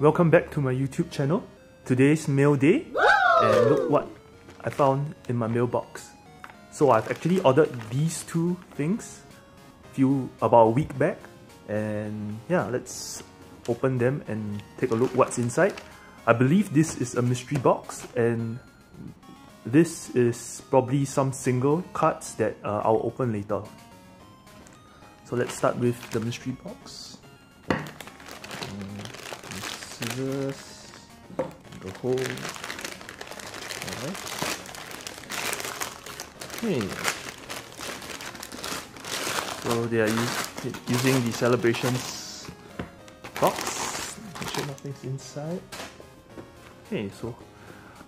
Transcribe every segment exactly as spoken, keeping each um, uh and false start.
Welcome back to my YouTube channel. Today's mail day, and look what I found in my mailbox. So I've actually ordered these two things few about a week back, and yeah, let's open them and take a look what's inside. I believe this is a mystery box, and this is probably some single cards that uh, I'll open later. So let's start with the mystery box. Scissors, the hole. Alright. Okay. So they are use, using the Celebrations box. Make sure nothing's inside. Okay, so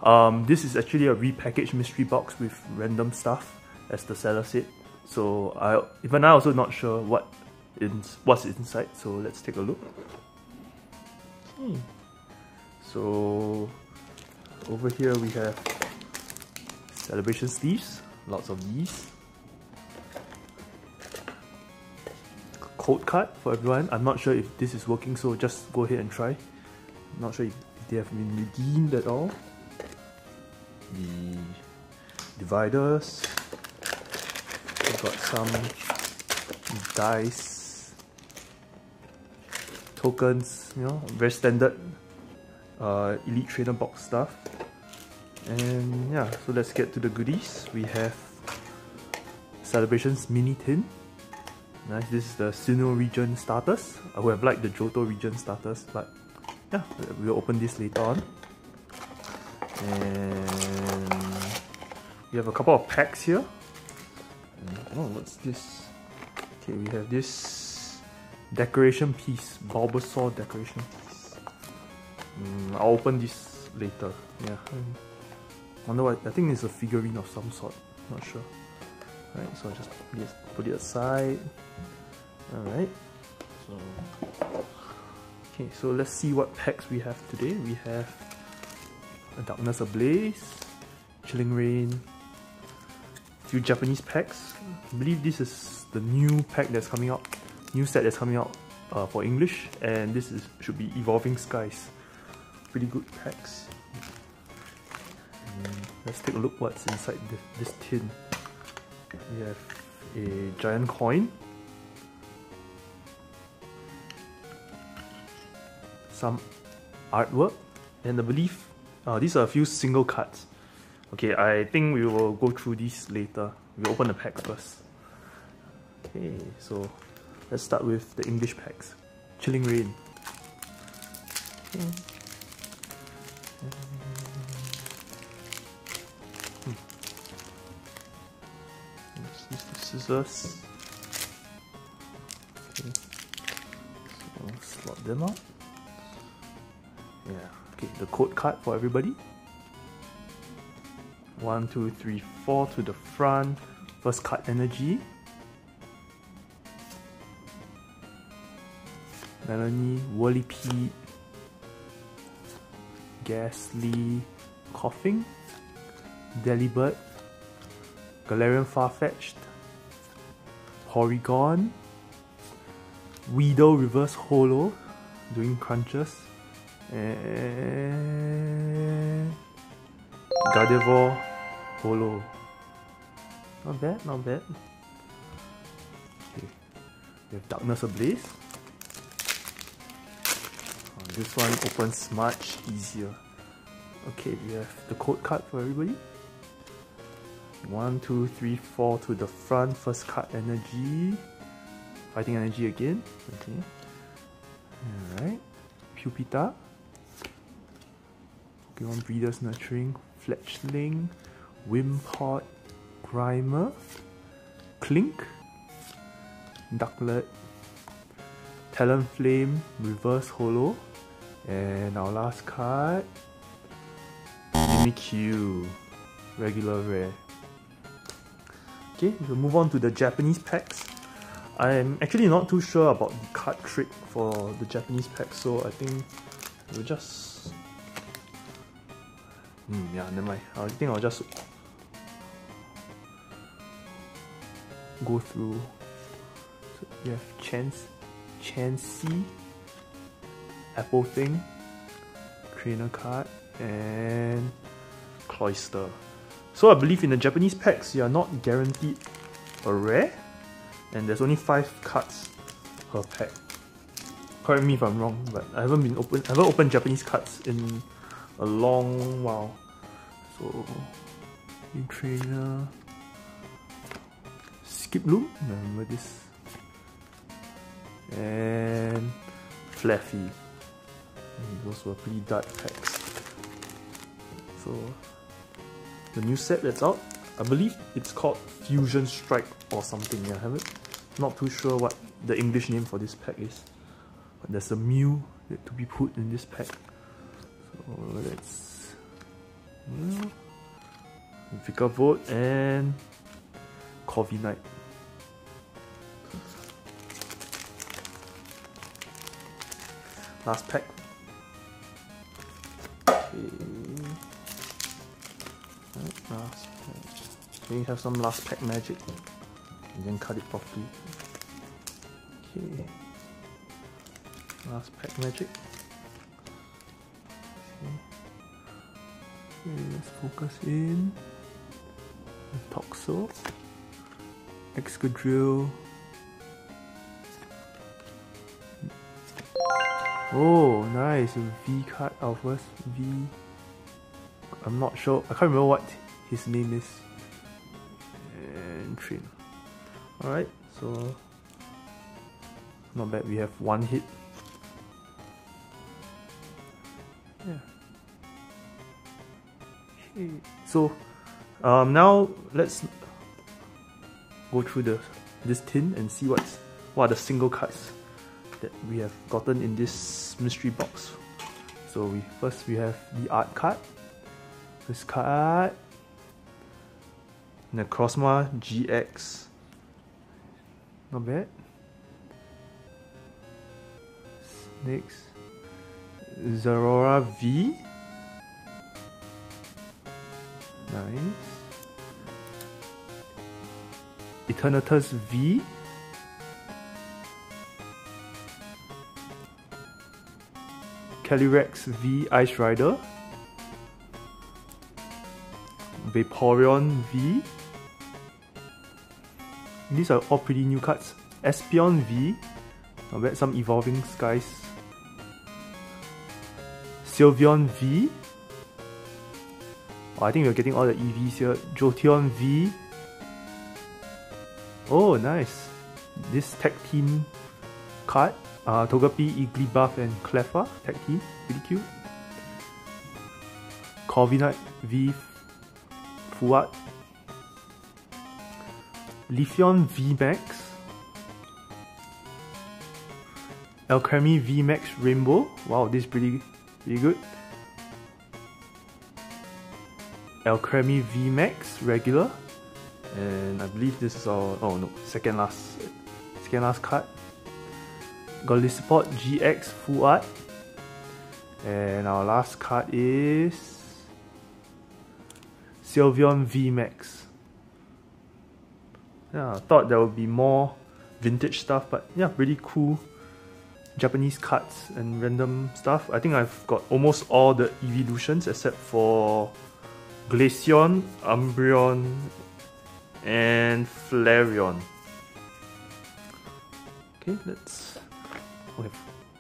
um, this is actually a repackaged mystery box with random stuff, as the seller said. So I even I also not sure what in, what's inside. So let's take a look. Hmm. So over here we have celebration sleeves, lots of these. Code card for everyone. I'm not sure if this is working, so just go ahead and try. I'm not sure if they have been redeemed at all. The dividers. We've got some dice. Tokens, you know, very standard uh, Elite Trainer box stuff. And yeah, so let's get to the goodies. We have Celebrations Mini Tin. Nice, this is the Sinnoh region starters. I would have liked the Johto region starters, but yeah, we'll open this later on. And we have a couple of packs here. And, oh, what's this? Okay, we have this decoration piece, Bulbasaur decoration piece. Mm, I'll open this later. Yeah, I wonder what. I think it's a figurine of some sort. Not sure. All right, so I'll just put it aside. All right. So okay, so let's see what packs we have today. We have a Darkness Ablaze, Chilling Reign, a few Japanese packs. I believe this is the new pack that's coming out. New set that's coming out uh, for English, and this is should be Evolving Skies. Pretty good packs. And let's take a look what's inside the, this tin. We have a giant coin, some artwork, and I believe uh, these are a few single cards. Okay, I think we will go through these later. We'll open the packs first. Okay, so let's start with the English packs. Chilling Reign. Hmm. Let's use the scissors. Okay. So I'll slot them out. Yeah. Okay, the code card for everybody. One, two, three, four to the front. First card energy. Melanie, Whirlipede, Ghastly, Coughing, Delibird, Galarian Farfetch'd, Porygon, Weedle Reverse Holo, doing crunches, and Gardevoir Holo. Not bad, not bad. Okay. We have Darkness Ablaze. This one opens much easier. Okay, we have the code card for everybody. One, two, three, four to the front. First card energy. Fighting energy again. Okay. Alright. Pupita. Pokemon Breeders Nurturing. Fletchling. Wimpod. Grimer. Clink. Ducklet. Talonflame. Reverse Holo. And our last card, Gimmighoul, regular rare. Okay, we'll move on to the Japanese packs. I'm actually not too sure about the card trick for the Japanese packs, so I think we'll just... Mm, yeah, never mind. I think I'll just go through. So we have Chance, Chansey, Apple Thing, trainer card, and Cloyster. So I believe in the Japanese packs, you are not guaranteed a rare, and there's only five cards per pack. Correct me if I'm wrong, but I haven't been open. I haven't opened Japanese cards in a long while. So, new trainer, Skip Loom. Remember this, and Fluffy. Those were pretty dark packs. So, the new set that's out, I believe it's called Fusion Strike or something. Yeah, I haven't, not too sure what the English name for this pack is. But there's a Mew to be put in this pack. So let's well, Vikavolt and Corviknight. Last pack. Okay. Last pack. Okay, have some last pack magic and then cut it properly. Okay. Last pack magic. Okay. Okay, let's focus in. Toxel. Excadrill. Oh, nice. V card, Alphas V. I'm not sure. I can't remember what his name is. And train. Alright, so not bad. We have one hit. Yeah. Okay. So um, now let's go through the this tin and see what's what are the single cards that we have gotten in this mystery box. So we first we have the art card. This card, Necrozma G X. Not bad. Next, Zoroark V. Nice. Eternatus V. Calyrex V Ice Rider, Vaporeon V. These are all pretty new cards. Espeon V. I'll bet some Evolving Skies. Sylveon V. Oh, I think we're getting all the E Vs here. Jotion V. Oh, nice. This tech team card. Uh, Togepi, Igglybuff and Cleffa, tag team, pretty cute. Corviknight V Fuad Lithion V Max, Alcremie V Max Rainbow. Wow, this is pretty, pretty good. Alcremie V Max regular, and I believe this is our oh no second last second last card. Got Lysiport G X Full Art, and our last card is Sylveon V Max. Yeah, I thought there would be more vintage stuff, but yeah, really cool Japanese cards and random stuff. I think I've got almost all the evolutions except for Glaceon, Umbreon, and Flareon. Okay, let's. Okay,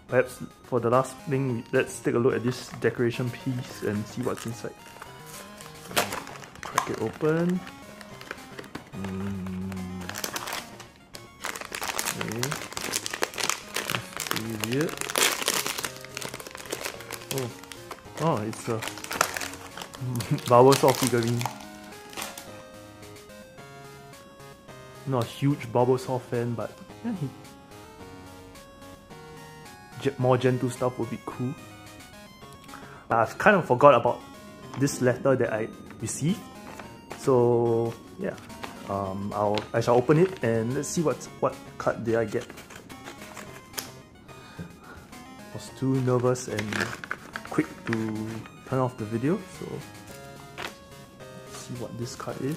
perhaps for the last thing, let's take a look at this decoration piece and see what's inside. Crack it open. Mm. Okay. That's pretty weird. Oh, oh, it's a Bulbasaur figurine. I'm not a huge Bulbasaur fan, but yeah, he. More Gen two stuff would be cool. I've kind of forgot about this letter that I received, so yeah, um, I'll, I shall open it and let's see what what card did I get. I was too nervous and quick to turn off the video, so let's see what this card is.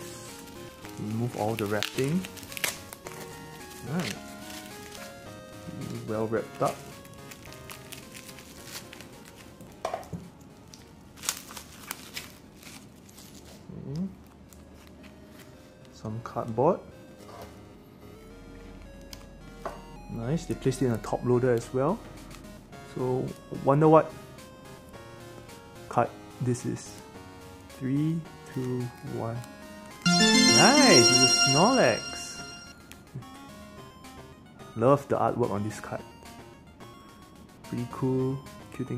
Remove all the wrapping. Alright, well wrapped up. some cardboard. Nice, they placed it in a top loader as well. So, wonder what card this is. Three, two, one. Nice, it's a Snorlax. Love the artwork on this card. Pretty cool, cute,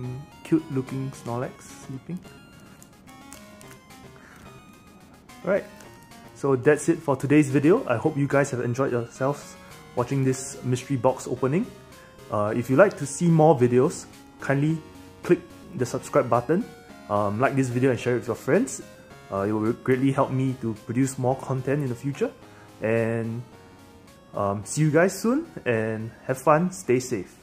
cute looking Snorlax sleeping. Alright, so that's it for today's video. I hope you guys have enjoyed yourselves watching this mystery box opening. Uh, if you'd like to see more videos, kindly click the subscribe button, um, like this video and share it with your friends. Uh, it will greatly help me to produce more content in the future. And um, see you guys soon, and have fun, stay safe.